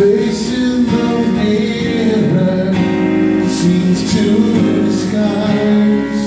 face in the mirror seems to the sky.